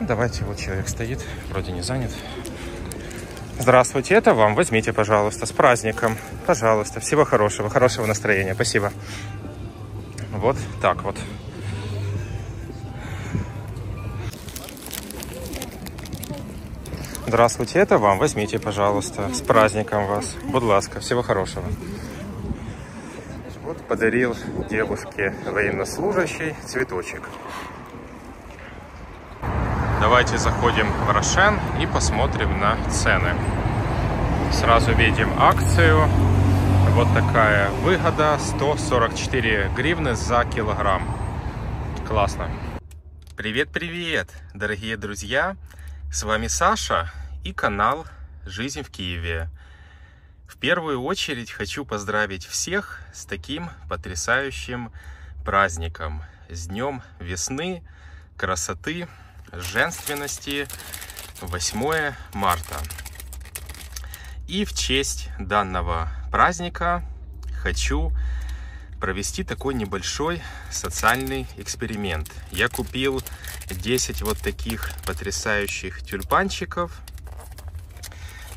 Давайте, вот человек стоит, вроде не занят. Здравствуйте, это вам, возьмите, пожалуйста, с праздником. Пожалуйста, всего хорошего, хорошего настроения, спасибо. Вот так вот. Здравствуйте, это вам, возьмите, пожалуйста, с праздником вас. Будь ласка, всего хорошего. Вот подарил девушке военнослужащий цветочек. Давайте заходим в Рошен и посмотрим на цены. Сразу видим акцию. Вот такая выгода. 144 гривны за килограмм. Классно. Привет-привет, дорогие друзья. С вами Саша и канал «Жизнь в Киеве». В первую очередь хочу поздравить всех с таким потрясающим праздником. С Днем Весны, красоты, женственности, 8 марта. И в честь данного праздника хочу провести такой небольшой социальный эксперимент. Я купил 10 вот таких потрясающих тюльпанчиков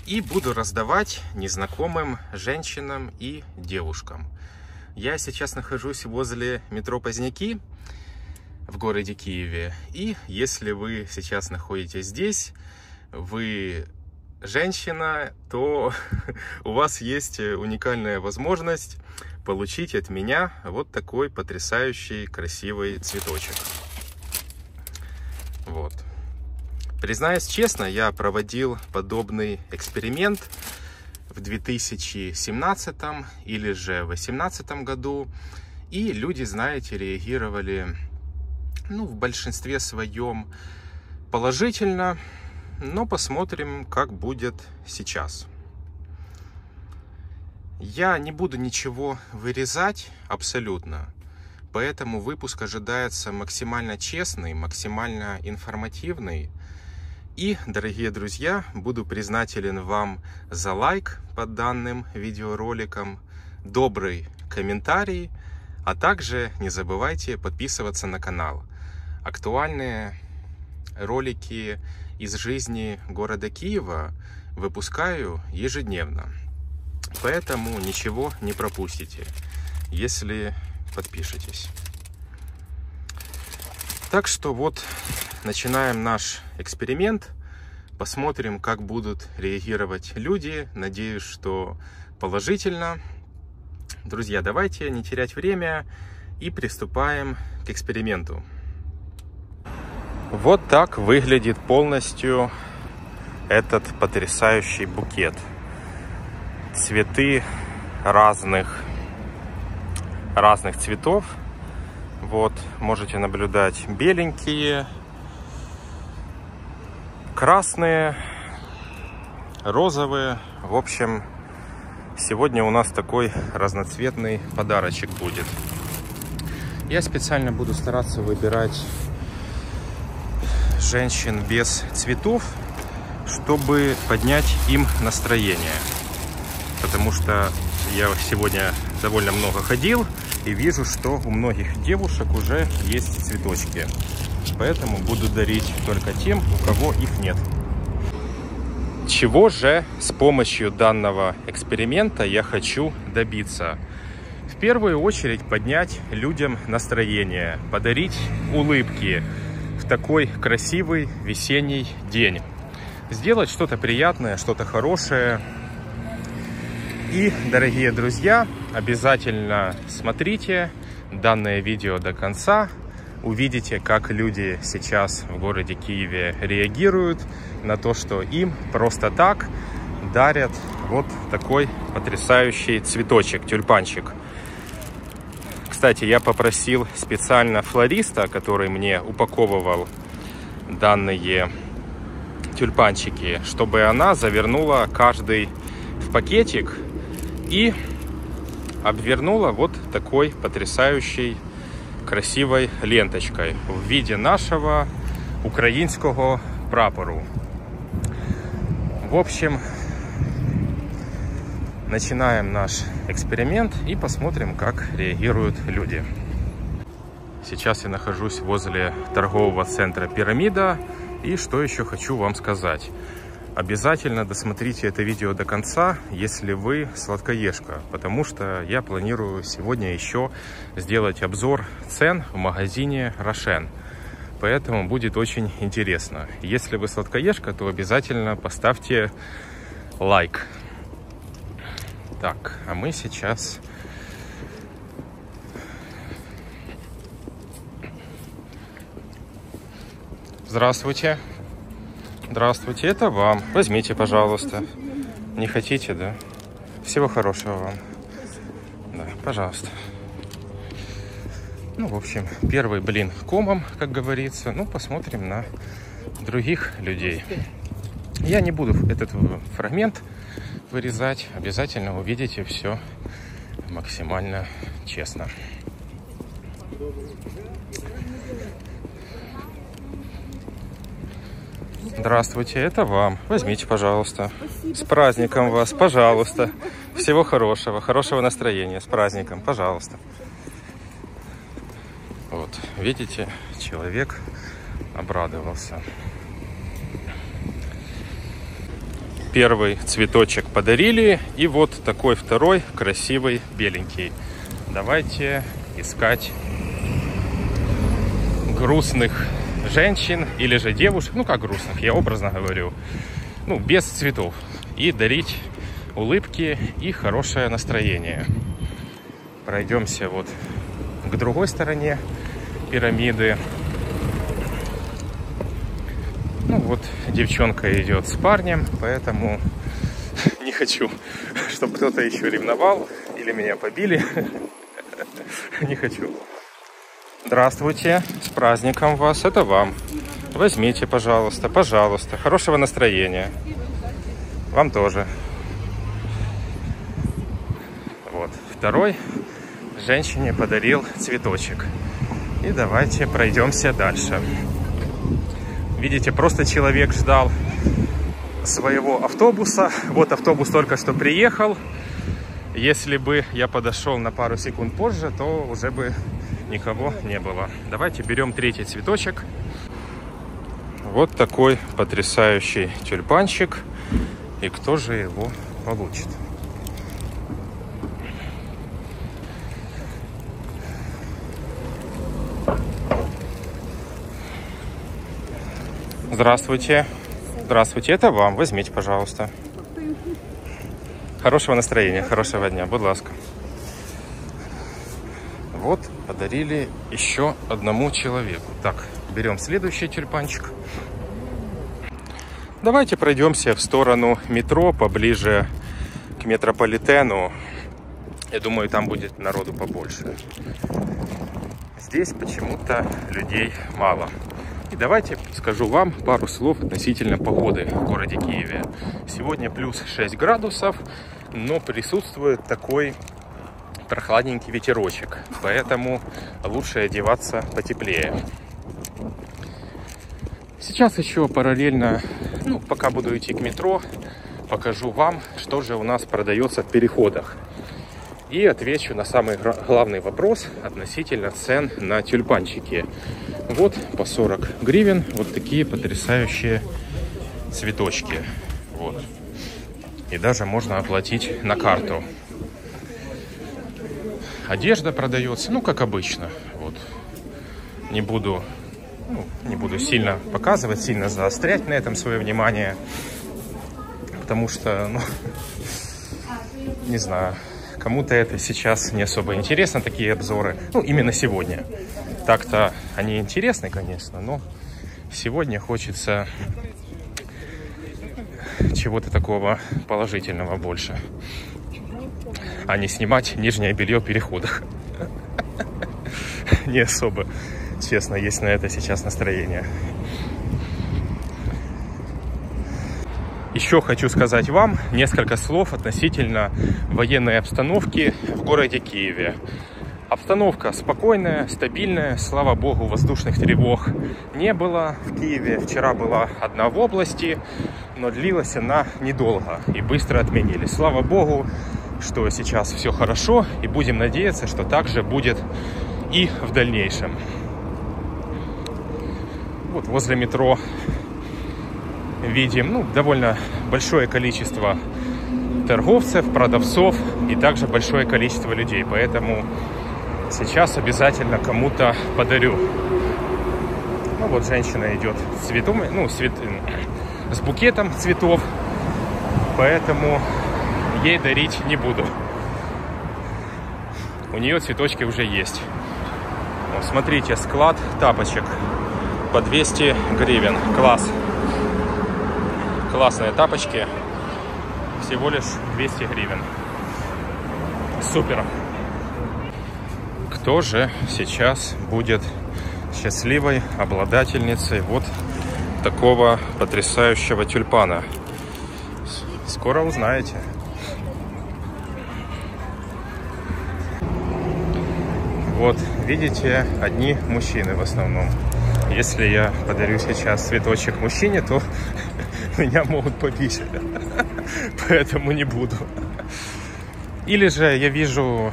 и буду раздавать незнакомым женщинам и девушкам. Я сейчас нахожусь возле метро Позняки в городе Киеве. И если вы сейчас находитесь здесь, вы женщина, то у вас есть уникальная возможность получить от меня вот такой потрясающий красивый цветочек. Вот. Признаюсь честно, я проводил подобный эксперимент в 2017 или же 2018 году. И люди, знаете, реагировали, ну, в большинстве своем положительно, но посмотрим, как будет сейчас. Я не буду ничего вырезать абсолютно, поэтому выпуск ожидается максимально честный, максимально информативный. И, дорогие друзья, буду признателен вам за лайк под данным видеороликом, добрый комментарий, а также не забывайте подписываться на канал. Актуальные ролики из жизни города Киева выпускаю ежедневно, поэтому ничего не пропустите, если подпишитесь. Так что вот начинаем наш эксперимент, посмотрим, как будут реагировать люди. Надеюсь, что положительно. Друзья, давайте не терять время и приступаем к эксперименту. Вот так выглядит полностью этот потрясающий букет. Цветы разных цветов. Вот, можете наблюдать беленькие, красные, розовые. В общем, сегодня у нас такой разноцветный подарочек будет. Я специально буду стараться выбирать женщин без цветов, чтобы поднять им настроение. Потому что я сегодня довольно много ходил и вижу, что у многих девушек уже есть цветочки. Поэтому буду дарить только тем, у кого их нет. Чего же с помощью данного эксперимента я хочу добиться? В первую очередь поднять людям настроение, подарить улыбки в такой красивый весенний день. Сделать что-то приятное, что-то хорошее. И, дорогие друзья, обязательно смотрите данное видео до конца. Увидите, как люди сейчас в городе Киеве реагируют на то, что им просто так дарят вот такой потрясающий цветочек, тюльпанчик. Кстати, я попросил специально флориста, который мне упаковывал данные тюльпанчики, чтобы она завернула каждый в пакетик и обвернула вот такой потрясающей красивой ленточкой в виде нашего украинского прапору. В общем, начинаем наш эксперимент и посмотрим, как реагируют люди. Сейчас я нахожусь возле торгового центра «Пирамида», И что еще хочу вам сказать. Обязательно досмотрите это видео до конца, если вы сладкоежка, потому что я планирую сегодня еще сделать обзор цен в магазине Рошен. Поэтому будет очень интересно. Если вы сладкоежка, то обязательно поставьте лайк. Так, а мы сейчас... Здравствуйте. Здравствуйте, это вам. Возьмите, пожалуйста. Не хотите, да? Всего хорошего вам. Да, пожалуйста. Ну, в общем, первый блин комом, как говорится. Ну, посмотрим на других людей. Я не буду этот фрагмент вырезать. Обязательно увидите все максимально честно. Здравствуйте, это вам. Возьмите, пожалуйста. С праздником вас, пожалуйста. Всего хорошего, хорошего настроения. С праздником, пожалуйста. Вот, видите, человек обрадовался. Первый цветочек подарили. И вот такой второй, красивый, беленький. Давайте искать грустных женщин или же девушек, ну как грустных, я образно говорю, ну без цветов, и дарить улыбки и хорошее настроение. Пройдемся вот к другой стороне пирамиды. Ну вот девчонка идет с парнем, поэтому не хочу, чтобы кто-то еще ревновал или меня побили, не хочу. Здравствуйте, с праздником вас, это вам. Возьмите, пожалуйста, пожалуйста. Хорошего настроения. Вам тоже. Вот, второй женщине подарил цветочек. И давайте пройдемся дальше. Видите, просто человек ждал своего автобуса. Вот автобус только что приехал. Если бы я подошел на пару секунд позже, то уже бы никого не было. Давайте берем третий цветочек. Вот такой потрясающий тюльпанчик. И кто же его получит? Здравствуйте. Здравствуйте, это вам. Возьмите, пожалуйста. Хорошего настроения, хорошего дня, будь ласка. Вот, подарили еще одному человеку. Так, берем следующий тюльпанчик. Давайте пройдемся в сторону метро, поближе к метрополитену. Я думаю, там будет народу побольше. Здесь почему-то людей мало. И давайте скажу вам пару слов относительно погоды в городе Киеве. Сегодня плюс 6 градусов, но присутствует такой прохладненький ветерочек, поэтому лучше одеваться потеплее. Сейчас еще параллельно, ну, пока буду идти к метро, покажу вам, что же у нас продается в переходах. И отвечу на самый главный вопрос относительно цен на тюльпанчики. Вот по 40 гривен вот такие потрясающие цветочки. Вот. И даже можно оплатить на карту. Одежда продается, ну, как обычно. Вот. Не буду сильно показывать, сильно заострять на этом свое внимание. Потому что, ну, не знаю, кому-то это сейчас не особо интересно, такие обзоры. Ну, именно сегодня. Так-то они интересны, конечно, но сегодня хочется чего-то такого положительного больше. А не снимать нижнее белье в переходах. Не особо, честно, есть на это сейчас настроение. Еще хочу сказать вам несколько слов относительно военной обстановки в городе Киеве. Обстановка спокойная, стабильная, слава богу, воздушных тревог не было в Киеве. Вчера была одна в области, но длилась она недолго и быстро отменили. Слава богу, что сейчас все хорошо, и будем надеяться, что так же будет и в дальнейшем. Вот возле метро видим, ну, довольно большое количество торговцев, продавцов и также большое количество людей. Поэтому сейчас обязательно кому-то подарю. Ну, вот женщина идет с цветом, ну, с букетом цветов, поэтому ей дарить не буду. У нее цветочки уже есть. Вот, смотрите, склад тапочек по 200 гривен. Класс. Классные тапочки. Всего лишь 200 гривен. Супер. Кто же сейчас будет счастливой обладательницей вот такого потрясающего тюльпана? Скоро узнаете. Вот, видите, одни мужчины в основном. Если я подарю сейчас цветочек мужчине, то меня могут побить. Поэтому не буду. Или же я вижу,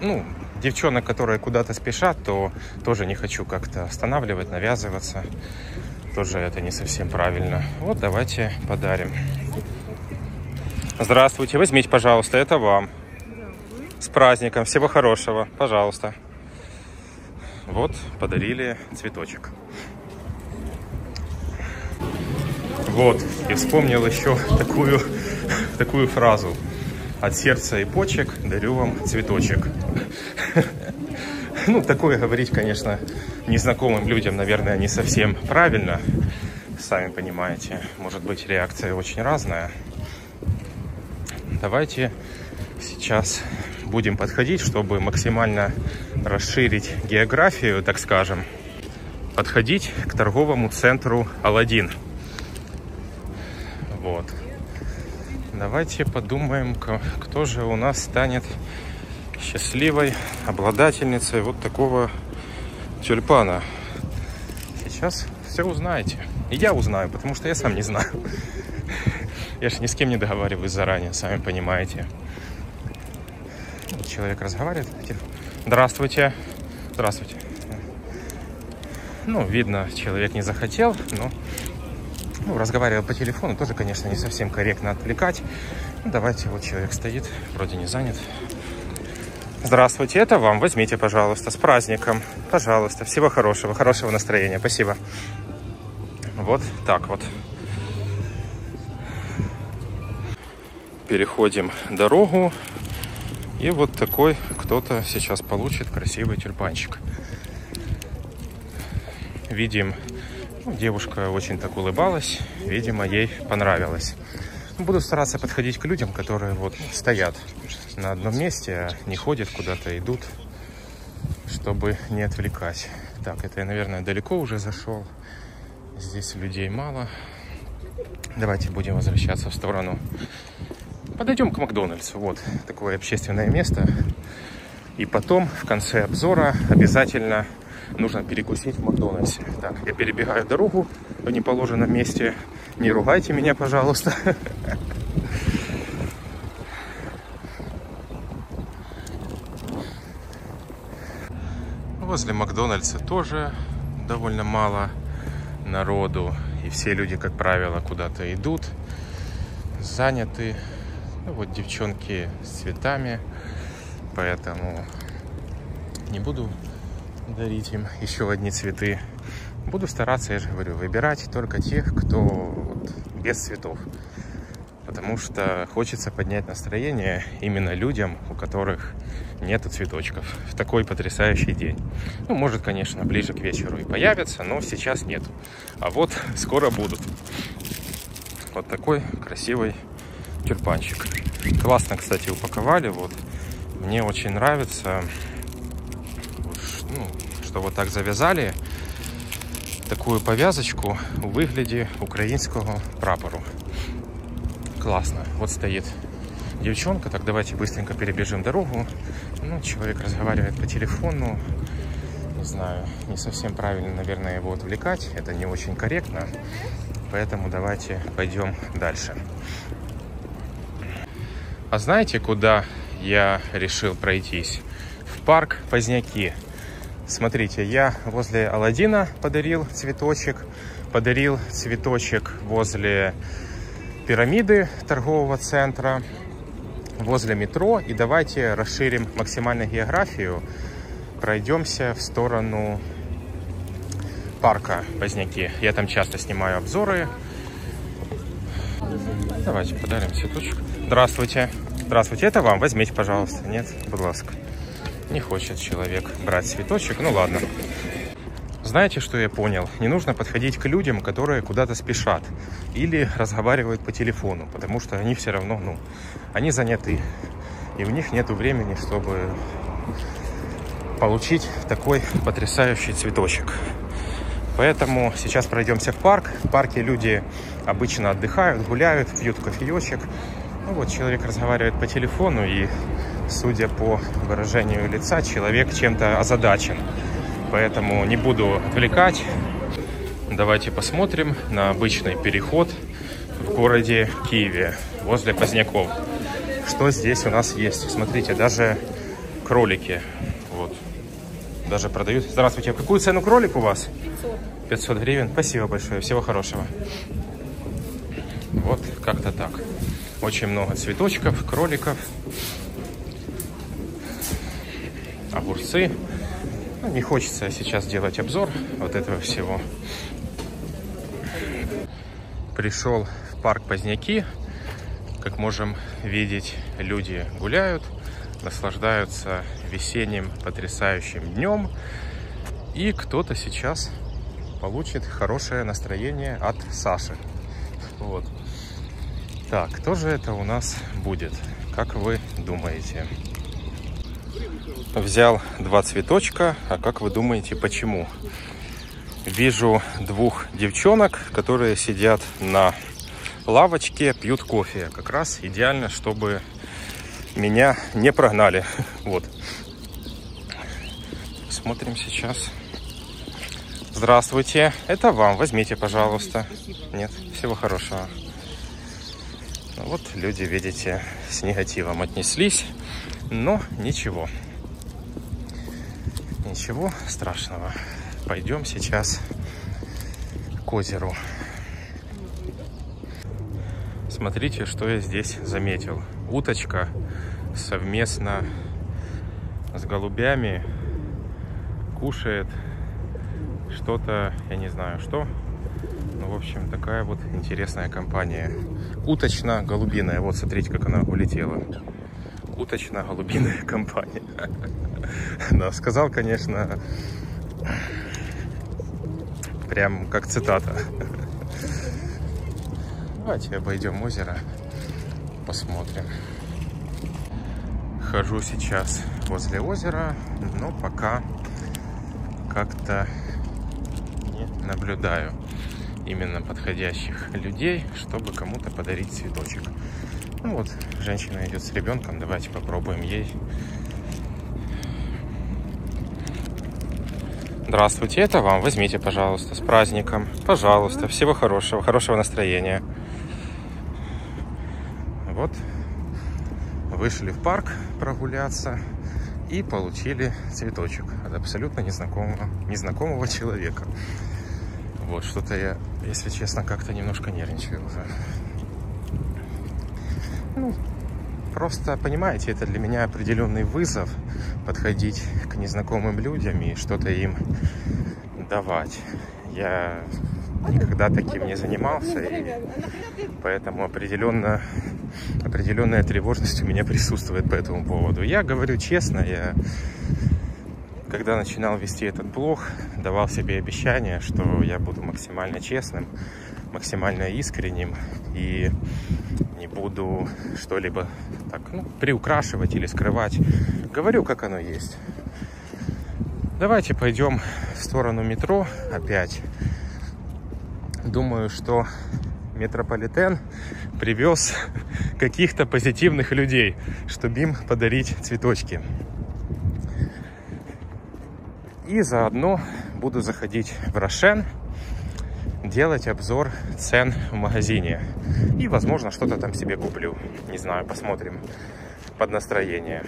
ну, девчонок, которые куда-то спешат, то тоже не хочу как-то останавливать, навязываться. Тоже это не совсем правильно. Вот давайте подарим. Здравствуйте, возьмите, пожалуйста, это вам. С праздником, всего хорошего, пожалуйста. Вот, подарили цветочек. Вот, и вспомнил еще такую фразу. От сердца и почек дарю вам цветочек. Ну, такое говорить, конечно, незнакомым людям, наверное, не совсем правильно. Сами понимаете, может быть, реакция очень разная. Давайте сейчас будем подходить, чтобы максимально расширить географию, так скажем. Подходить к торговому центру Аладдин. Вот. Давайте подумаем, кто же у нас станет счастливой обладательницей вот такого тюльпана. Сейчас все узнаете. И я узнаю, потому что я сам не знаю. Я же ни с кем не договариваюсь заранее, сами понимаете. Человек разговаривает. Здравствуйте. Здравствуйте. Ну, видно, человек не захотел, но ну, разговаривал по телефону. Тоже, конечно, не совсем корректно отвлекать. Ну, давайте, вот человек стоит, вроде не занят. Здравствуйте, это вам. Возьмите, пожалуйста. С праздником. Пожалуйста. Всего хорошего. Хорошего настроения. Спасибо. Вот так вот. Переходим дорогу, и вот такой кто-то сейчас получит красивый тюльпанчик. Видим, ну, девушка очень так улыбалась, видимо, ей понравилось. Буду стараться подходить к людям, которые вот стоят на одном месте, не ходят куда-то, идут, чтобы не отвлекать. Так, это я, наверное, далеко уже зашел, здесь людей мало. Давайте будем возвращаться в сторону. Подойдем к Макдональдсу, вот такое общественное место. И потом, в конце обзора, обязательно нужно перекусить в Макдональдсе. Так, я перебегаю дорогу в неположенном месте. Не ругайте меня, пожалуйста. Возле Макдональдса тоже довольно мало народу. И все люди, как правило, куда-то идут, заняты. Ну, вот девчонки с цветами, поэтому не буду дарить им еще одни цветы. Буду стараться, я же говорю, выбирать только тех, кто вот без цветов. Потому что хочется поднять настроение именно людям, у которых нету цветочков в такой потрясающий день. Ну, может, конечно, ближе к вечеру и появятся, но сейчас нету. А вот скоро будут. Вот такой красивый тюльпанчик. Классно, кстати, упаковали. Вот. Мне очень нравится, ну, что вот так завязали такую повязочку в выгляде украинского прапора. Классно. Вот стоит девчонка. Так, давайте быстренько перебежим дорогу. Ну, человек разговаривает по телефону. Не знаю, не совсем правильно, наверное, его отвлекать. Это не очень корректно. Поэтому давайте пойдем дальше. А знаете, куда я решил пройтись? В парк Позняки. Смотрите, я возле Аладдина подарил цветочек. подарил цветочек возле пирамиды торгового центра, возле метро. И давайте расширим максимально географию, пройдемся в сторону парка Позняки. Я там часто снимаю обзоры. Давайте подарим цветочек. Здравствуйте. Здравствуйте, это вам. Возьмите, пожалуйста. Нет, будь ласка. Не хочет человек брать цветочек. Ну ладно. Знаете, что я понял? Не нужно подходить к людям, которые куда-то спешат или разговаривают по телефону, потому что они все равно, они заняты. И у них нет времени, чтобы получить такой потрясающий цветочек. Поэтому сейчас пройдемся в парк. В парке люди обычно отдыхают, гуляют, пьют кофеечек. Ну вот человек разговаривает по телефону, и, судя по выражению лица, человек чем-то озадачен. Поэтому не буду отвлекать. Давайте посмотрим на обычный переход в городе Киеве, возле Поздняков. Что здесь у нас есть? Смотрите, даже кролики. Вот. Даже продают. Здравствуйте. А какую цену кролик у вас? 500. 500 гривен. Спасибо большое. Всего хорошего. Вот как-то так. Очень много цветочков, кроликов, огурцы. Не хочется сейчас делать обзор вот этого всего. Пришел в парк Позняки. Как можем видеть, люди гуляют, наслаждаются весенним потрясающим днем. И кто-то сейчас получит хорошее настроение от Саши. Вот. Так, кто же это у нас будет? Как вы думаете? Взял 2 цветочка, а как вы думаете, почему? Вижу 2 девчонок, которые сидят на лавочке, пьют кофе. Как раз идеально, чтобы меня не прогнали. Вот. Смотрим сейчас. Здравствуйте, это вам, возьмите, пожалуйста. Нет, всего хорошего. Вот люди, видите, с негативом отнеслись, но ничего. Ничего страшного. Пойдем сейчас к озеру. Смотрите, что я здесь заметил. Уточка совместно с голубями кушает что-то, я не знаю что. Ну, в общем, такая вот интересная компания. Уточно-голубиная. Вот, смотрите, как она улетела. Уточно-голубиная компания. Да, сказал, конечно, прям как цитата. Давайте обойдем озеро, посмотрим. Хожу сейчас возле озера, но пока как-то не наблюдаю именно подходящих людей, чтобы кому-то подарить цветочек. Ну вот, женщина идет с ребенком, давайте попробуем ей. Здравствуйте, это вам, возьмите, пожалуйста, с праздником. Пожалуйста, всего хорошего, хорошего настроения. Вот, вышли в парк прогуляться и получили цветочек от абсолютно незнакомого человека. Вот, что-то я, если честно, как-то немножко нервничаю уже. Ну, просто, понимаете, это для меня определенный вызов — подходить к незнакомым людям и что-то им давать. Я никогда таким не занимался, и поэтому определенная тревожность у меня присутствует по этому поводу. Я говорю честно, я когда начинал вести этот блог, давал себе обещание, что я буду максимально честным, максимально искренним и не буду что-либо так, приукрашивать или скрывать. Говорю, как оно есть. Давайте пойдем в сторону метро опять. Думаю, что метрополитен привез каких-то позитивных людей, чтобы им подарить цветочки. И заодно буду заходить в Рошен, делать обзор цен в магазине. И, возможно, что-то там себе куплю. Не знаю, посмотрим под настроение.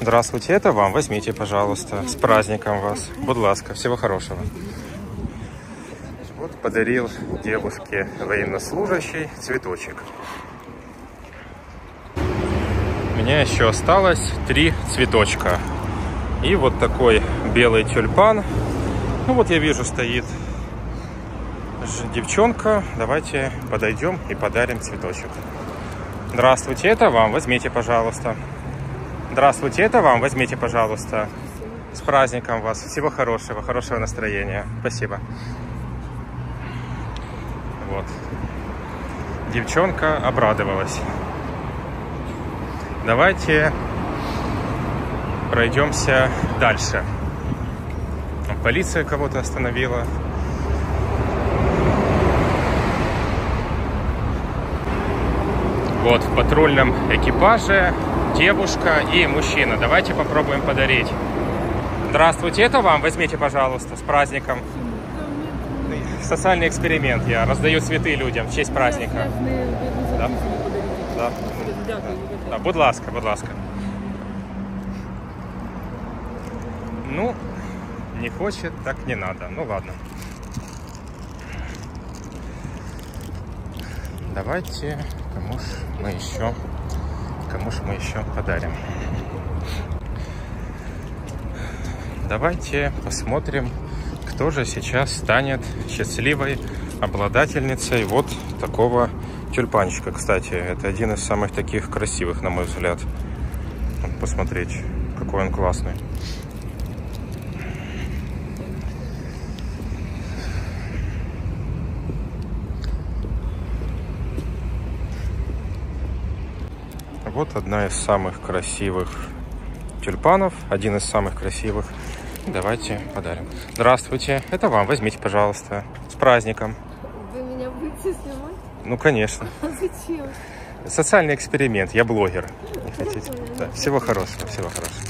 Здравствуйте, это вам. Возьмите, пожалуйста. С праздником вас. Будь ласка, всего хорошего. Вот подарил девушке военнослужащей цветочек. У меня еще осталось 3 цветочка. И вот такой белый тюльпан. Ну вот я вижу, стоит девчонка. Давайте подойдем и подарим цветочек. Здравствуйте, это вам. Возьмите, пожалуйста. Здравствуйте, это вам. Возьмите, пожалуйста. С праздником вас. Всего хорошего, хорошего настроения. Спасибо. Вот. Девчонка обрадовалась. Давайте пройдемся дальше. Полиция кого-то остановила. Вот в патрульном экипаже девушка и мужчина. Давайте попробуем подарить. Здравствуйте, это вам. Возьмите, пожалуйста, с праздником. Социальный эксперимент. Я раздаю цветы людям в честь праздника. Да? Да. Да. Да, будь ласка, будь ласка. Ну, не хочет, так не надо. Ну ладно. Давайте, кому ж мы еще подарим. Давайте посмотрим, кто же сейчас станет счастливой обладательницей вот такого тюльпанчика. Кстати, это один из самых таких красивых, на мой взгляд. Посмотреть, какой он классный. Вот одна из самых красивых тюльпанов, один из самых красивых. Давайте подарим. Здравствуйте, это вам, возьмите, пожалуйста. С праздником. Вы меня будете снимать? Ну, конечно. А зачем? Социальный эксперимент, я блогер. Не хотите? Да. Всего хорошего, всего хорошего.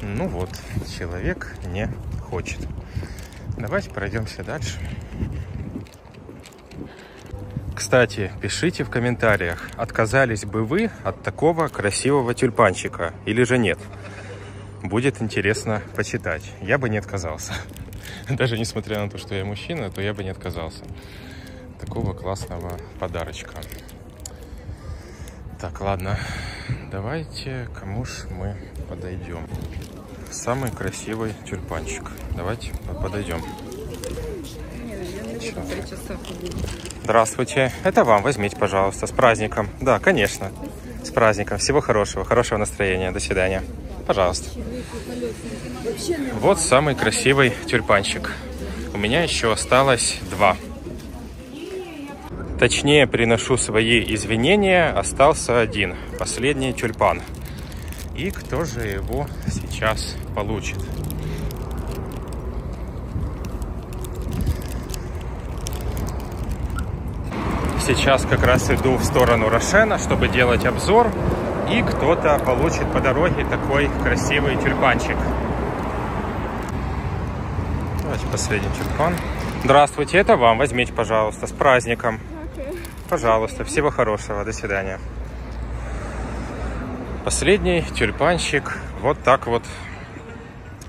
Ну вот, человек не хочет. Давайте пройдемся дальше. Кстати, пишите в комментариях, отказались бы вы от такого красивого тюльпанчика или же нет. Будет интересно почитать. Я бы не отказался. Даже несмотря на то, что я мужчина, то я бы не отказался. Такого классного подарочка. Так, ладно. Давайте, кому ж мы подойдем. Самый красивый тюльпанчик. Давайте подойдем. Здравствуйте, это вам, возьмите, пожалуйста, с праздником. Да, конечно, с праздником, всего хорошего, хорошего настроения, до свидания. Пожалуйста. Вот самый красивый тюльпанчик. У меня еще осталось 2. Точнее, приношу свои извинения, остался 1, последний тюльпан. И кто же его сейчас получит? Сейчас как раз иду в сторону Рошена, чтобы делать обзор. И кто-то получит по дороге такой красивый тюльпанчик. Давайте последний тюльпан. Здравствуйте, это вам. Возьмите, пожалуйста, с праздником. Пожалуйста, всего хорошего. До свидания. Последний тюльпанчик вот так вот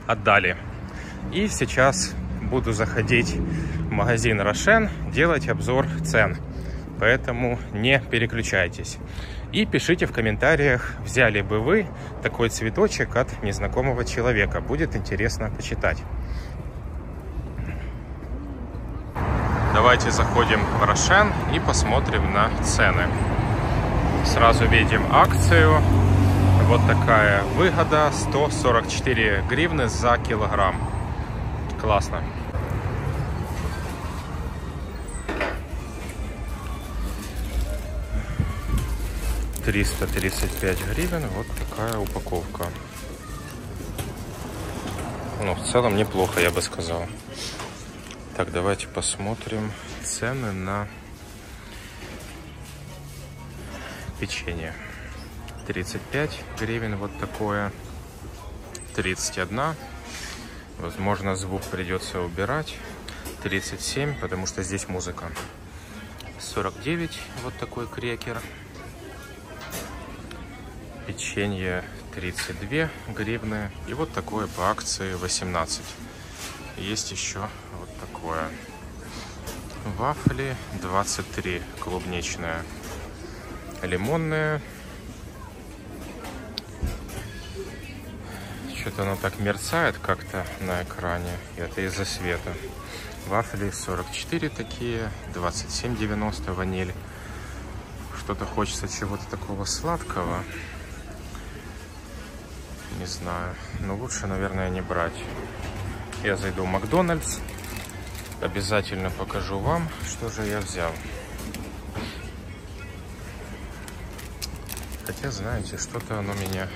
отдали. И сейчас буду заходить в магазин Рошен, делать обзор цен. Поэтому не переключайтесь. И пишите в комментариях, взяли бы вы такой цветочек от незнакомого человека. Будет интересно почитать. Давайте заходим в Рошен и посмотрим на цены. Сразу видим акцию. Вот такая выгода. 144 гривны за килограмм. Классно. £335, вот такая упаковка. Ну, в целом неплохо, я бы сказал. Так, давайте посмотрим цены на печенье. 35 гривен вот такое. 31. Возможно, звук придется убирать. 37, потому что здесь музыка. 49, вот такой крекер. печенье 32 гривны. И вот такое по акции 18. Есть еще вот такое. Вафли 23, клубничная, лимонная. Что-то оно так мерцает как-то на экране. Это из-за света. Вафли 44 такие, 27,90 ваниль. Что-то хочется чего-то такого сладкого. Не знаю. Но лучше, наверное, не брать. Я зайду в Макдональдс. Обязательно покажу вам, что же я взял. Хотя, знаете, что-то оно меня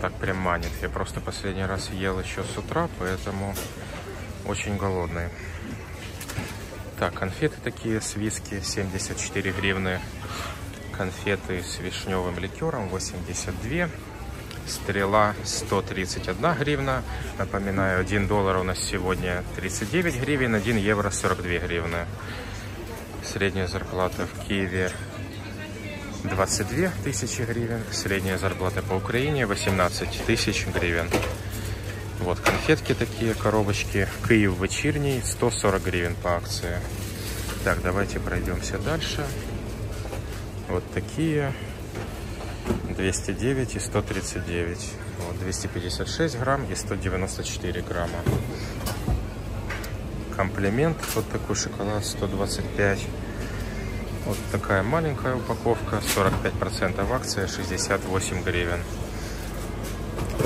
так прям манит. Я просто последний раз ел еще с утра, поэтому очень голодный. Так, конфеты такие с виски 74 гривны. Конфеты с вишневым ликером 82. Стрела 131 гривна. Напоминаю, 1 доллар у нас сегодня 39 гривен, 1 евро 42 гривны. Средняя зарплата в Киеве 22 тысячи гривен. Средняя зарплата по Украине 18 тысяч гривен. Вот конфетки такие, коробочки. Киев вечерний 140 гривен по акции. Так, давайте пройдемся дальше. Вот такие. 209 и 139. Вот, 256 грамм и 194 грамма. Комплимент. Вот такой шоколад 125. Вот такая маленькая упаковка. 45% акция, 68 гривен.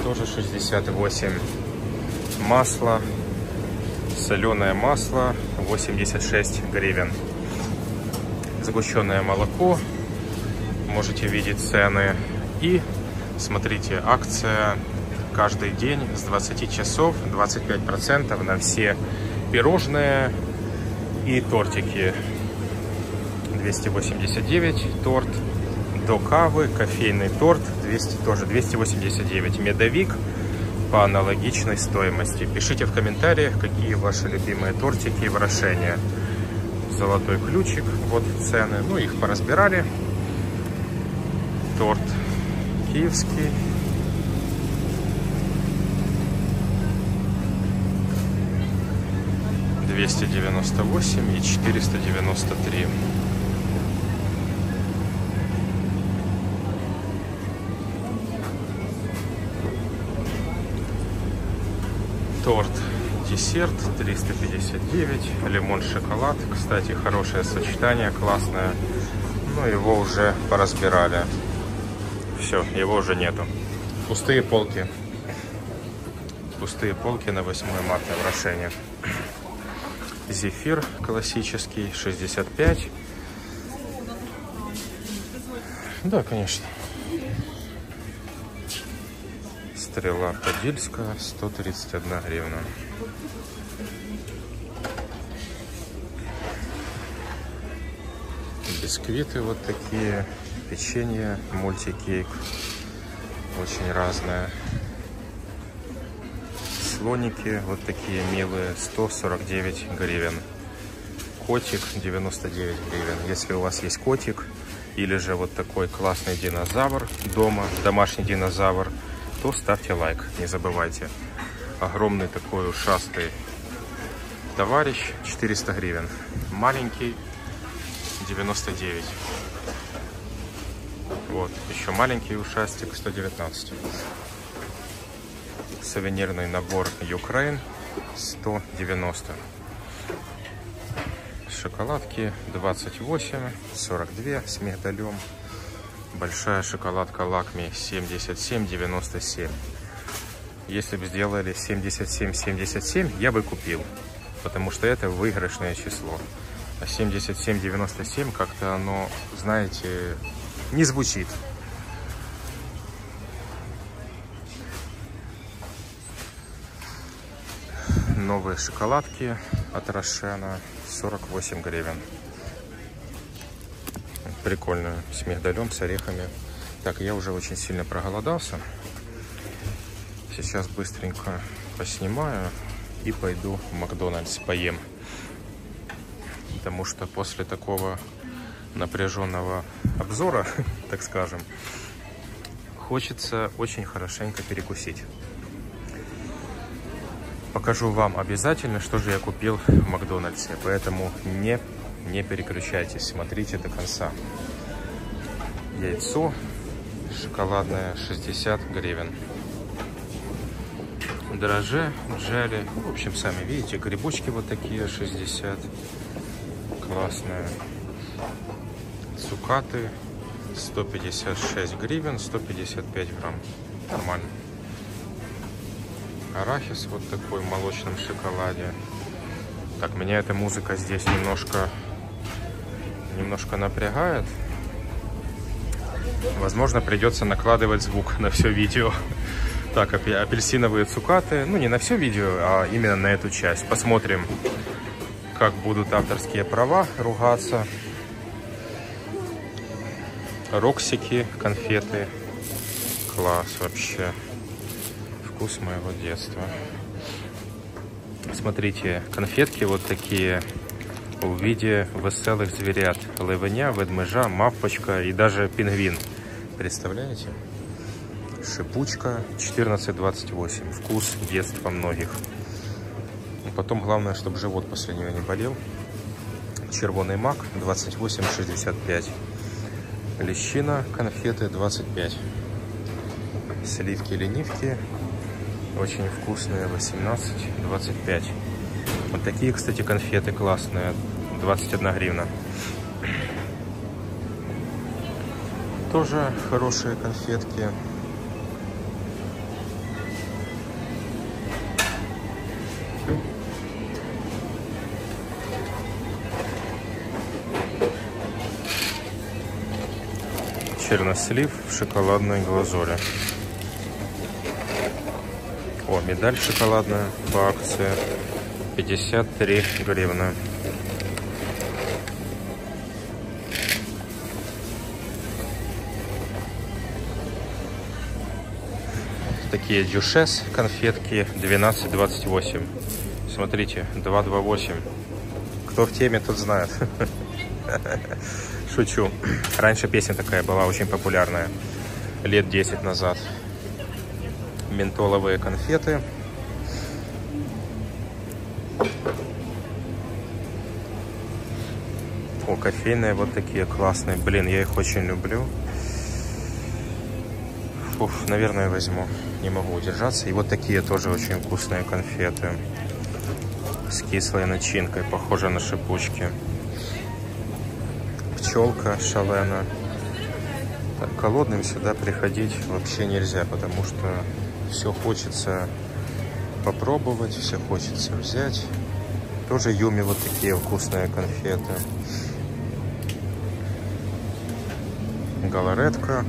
Тоже 68. Масло. Соленое масло 86 гривен. Сгущенное молоко. Можете видеть цены. И смотрите, акция каждый день с 20 часов 25% на все пирожные и тортики. 289 торт, до кавы кофейный торт 200, тоже 289, медовик по аналогичной стоимости. Пишите в комментариях, какие ваши любимые тортики в Рошене. Золотой ключик, вот цены, ну их поразбирали. Торт киевский. – 298 и 493. Торт десерт 359. Лимон-шоколад. Кстати, хорошее сочетание, классное. Но его уже поразбирали. Все, его уже нету. Пустые полки. Пустые полки на 8 марта в Рошене. Зефир классический 65. Да, конечно. Стрела подильская 131 гривна. Бисквиты вот такие. Печенье, мультикейк, очень разное. Слоники вот такие милые, 149 гривен. Котик 99 гривен. Если у вас есть котик или же вот такой классный динозавр дома, домашний динозавр, то ставьте лайк, не забывайте. Огромный такой ушастый товарищ 400 гривен. Маленький 99. Вот, еще маленький ушастик 119. Сувенирный набор Ukraine 190. Шоколадки 28, 42 с медалем. Большая шоколадка Лакми 77,97. Если бы сделали 77,77, я бы купил, потому что это выигрышное число. А 77,97 как-то оно, знаете, не звучит. Новые шоколадки от Рошена 48 гривен. Прикольно, с мигдалем, с орехами. Так, я уже очень сильно проголодался. Сейчас быстренько поснимаю и пойду в Макдональдс поем. Потому что после такого напряженного обзора, так скажем, хочется очень хорошенько перекусить. Покажу вам обязательно, что же я купил в Макдональдсе, поэтому не переключайтесь, смотрите до конца. Яйцо шоколадное 60 гривен. Драже, джели, в общем, сами видите, грибочки вот такие 60. Классные. Цукаты 156 гривен, 155 грамм. Нормально. Арахис вот такой в молочном шоколаде. Так, меня эта музыка здесь немножко напрягает. Возможно, придется накладывать звук на все видео. Так, апельсиновые цукаты. Ну, не на все видео, а именно на эту часть. Посмотрим, как будут авторские права ругаться. Роксики, конфеты. Класс вообще. Вкус моего детства. Смотрите, конфетки вот такие в виде веселых зверят. Левеня, ведмежа, мавпочка и даже пингвин. Представляете? Шипучка 14,28. Вкус детства многих. И потом главное, чтобы живот после нее не болел. Червоный мак 28,65. Лещина, конфеты 25. Сливки-ленивки. Очень вкусные, 18-25. Вот такие, кстати, конфеты классные, 21 гривна. Тоже хорошие конфетки. Чернослив в шоколадной глазури. О, медаль шоколадная по акции 53 гривны. Такие дюшес конфетки 12,28. Смотрите, 2,28. Кто в теме, тот знает. Шучу. Раньше песня такая была, очень популярная. Лет 10 назад. Ментоловые конфеты. О, кофейные вот такие классные. Блин, я их очень люблю. Фух, наверное, возьму. Не могу удержаться. И вот такие тоже очень вкусные конфеты. С кислой начинкой, похоже на шипучки. Пчелка шалена. Так, голодным сюда приходить вообще нельзя, потому что все хочется попробовать, все хочется взять. Тоже Юми вот такие вкусные конфеты. Галаретка.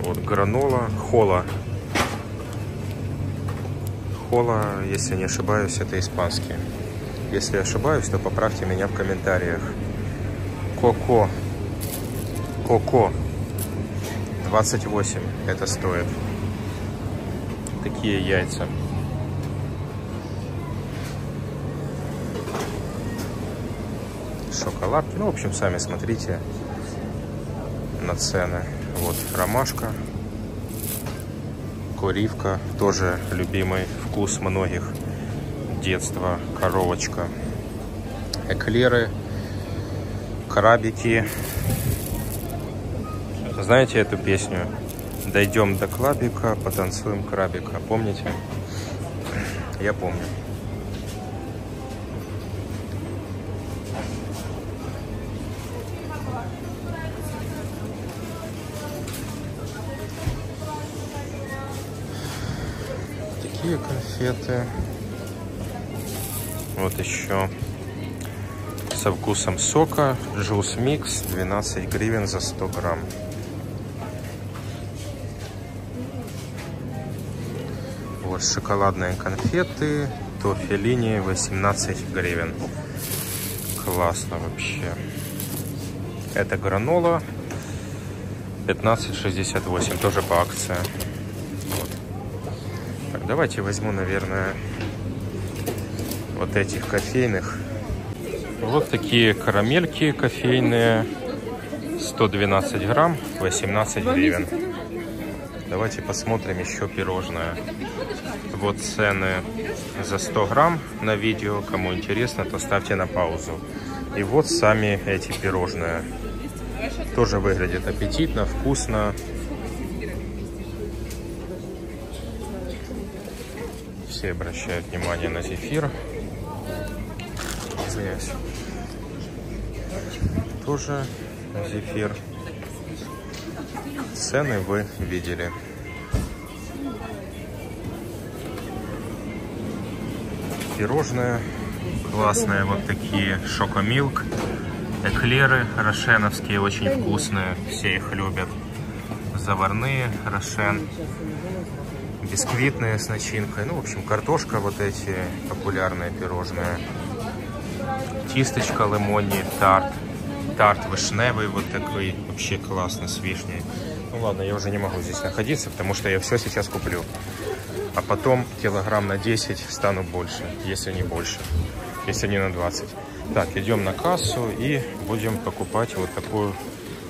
Вот гранола. Хола. Хола, если не ошибаюсь, это испанский. Если ошибаюсь, то поправьте меня в комментариях. Коко. Коко. 28 это стоит. Такие яйца. Шоколадки. Ну, в общем, сами смотрите на цены. Вот ромашка. Куривка. Тоже любимый вкус многих. Детство. Коровочка. Эклеры. Крабики. Знаете эту песню? Дойдем до крабика, потанцуем крабика. Помните? Я помню. Такие конфеты. Вот еще. Со вкусом сока. Juice Mix 12 гривен за 100 грамм. Вот шоколадные конфеты, тофелини 18 гривен. Классно вообще. Это гранола 15,68, тоже по акции. Вот. Так, давайте возьму, наверное, вот этих кофейных. Вот такие карамельки кофейные, 112 грамм, 18 гривен. Давайте посмотрим еще пирожное. Вот цены за 100 грамм на видео. Кому интересно, то ставьте на паузу. И вот сами эти пирожные. Тоже выглядит аппетитно, вкусно. Все обращают внимание на зефир. Здесь тоже зефир. Цены вы видели. Пирожные классные, вот такие шокомилк, эклеры рошеновские, очень вкусные, все их любят. Заварные рошен, бисквитные с начинкой, ну в общем картошка, вот эти популярные пирожные. Тисточка лимонный, тарт вишневый, вот такой вообще классный с вишней. Ну ладно, я уже не могу здесь находиться, потому что я все сейчас куплю. А потом килограмм на 10 стану больше, если не больше, если не на 20. Так, идем на кассу и будем покупать вот такую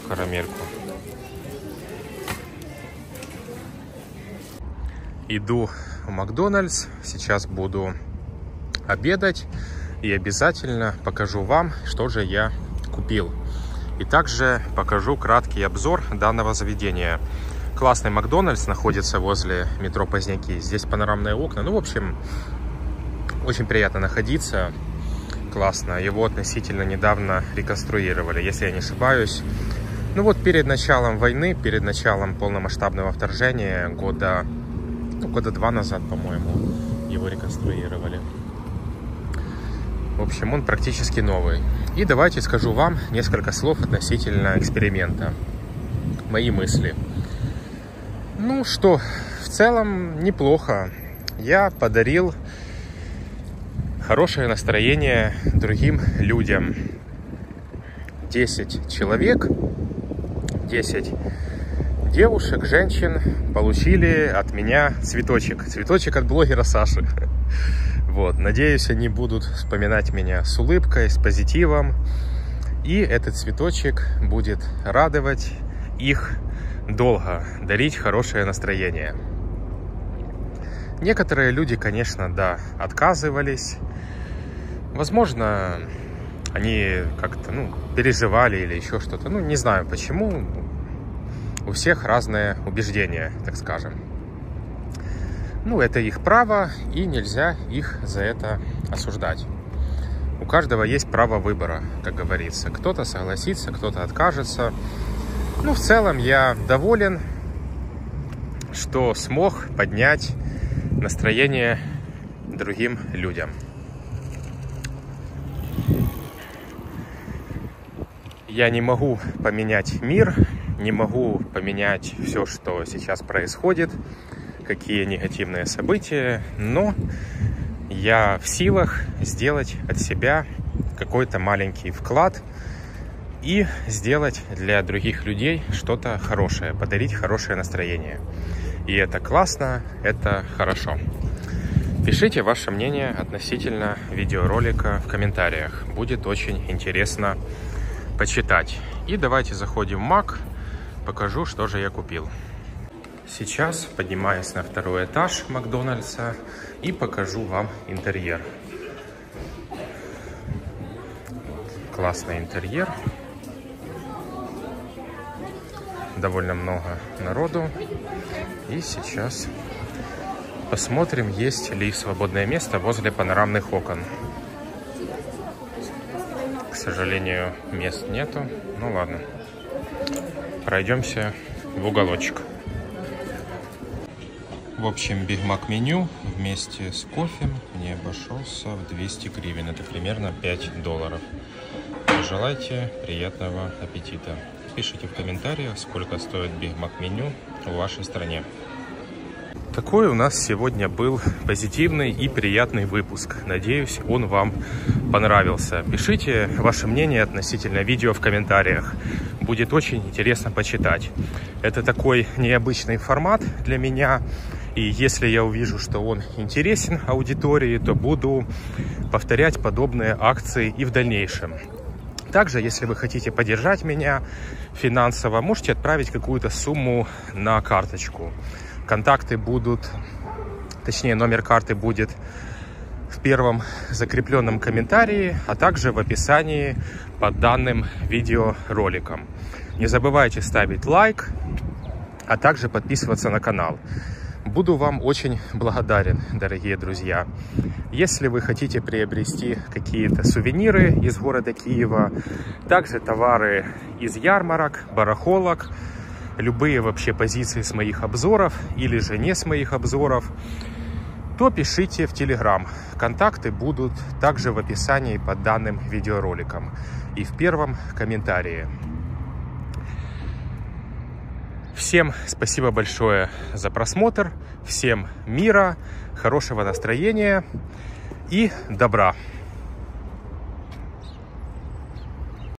карамельку. Иду в Макдональдс, сейчас буду обедать и обязательно покажу вам, что же я купил. И также покажу краткий обзор данного заведения. Классный Макдональдс находится возле метро Позняки. Здесь панорамные окна. Ну, в общем, очень приятно находиться. Классно. Его относительно недавно реконструировали, если я не ошибаюсь. Ну вот перед началом войны, перед началом полномасштабного вторжения, года два назад, по-моему, его реконструировали. В общем, он практически новый. И давайте скажу вам несколько слов относительно эксперимента. Мои мысли. Ну что, в целом неплохо. Я подарил хорошее настроение другим людям. 10 человек, 10 девушек, женщин получили от меня цветочек. Цветочек от блогера Саши. Вот, надеюсь, они будут вспоминать меня с улыбкой, с позитивом. И этот цветочек будет радовать их долго, дарить хорошее настроение. Некоторые люди, конечно, да, отказывались. Возможно, они как-то, ну, переживали или еще что-то. Ну, не знаю почему. У всех разные убеждения, так скажем. Ну, это их право, и нельзя их за это осуждать. У каждого есть право выбора, как говорится. Кто-то согласится, кто-то откажется. Ну, в целом я доволен, что смог поднять настроение другим людям. Я не могу поменять мир, не могу поменять все, что сейчас происходит, какие негативные события, но я в силах сделать от себя какой-то маленький вклад и сделать для других людей что-то хорошее, подарить хорошее настроение. И это классно, это хорошо. Пишите ваше мнение относительно видеоролика в комментариях. Будет очень интересно почитать. И давайте заходим в Мак, покажу, что же я купил. Сейчас поднимаюсь на второй этаж Макдональдса и покажу вам интерьер. Классный интерьер. Довольно много народу. И сейчас посмотрим, есть ли свободное место возле панорамных окон. К сожалению, мест нету. Ну ладно. Пройдемся в уголочек. В общем, Биг Мак меню вместе с кофе мне обошелся в 200 гривен. Это примерно 5 долларов. Желайте приятного аппетита. Пишите в комментариях, сколько стоит Биг Мак меню в вашей стране. Такой у нас сегодня был позитивный и приятный выпуск. Надеюсь, он вам понравился. Пишите ваше мнение относительно видео в комментариях. Будет очень интересно почитать. Это такой необычный формат для меня. И если я увижу, что он интересен аудитории, то буду повторять подобные акции и в дальнейшем. Также, если вы хотите поддержать меня финансово, можете отправить какую-то сумму на карточку. Контакты будут, точнее, номер карты будет в первом закрепленном комментарии, а также в описании под данным видеороликом. Не забывайте ставить лайк, а также подписываться на канал. Буду вам очень благодарен, дорогие друзья. Если вы хотите приобрести какие-то сувениры из города Киева, также товары из ярмарок, барахолок, любые вообще позиции с моих обзоров или же не с моих обзоров, то пишите в Telegram. Контакты будут также в описании под данным видеороликом и в первом комментарии. Всем спасибо большое за просмотр, всем мира, хорошего настроения и добра.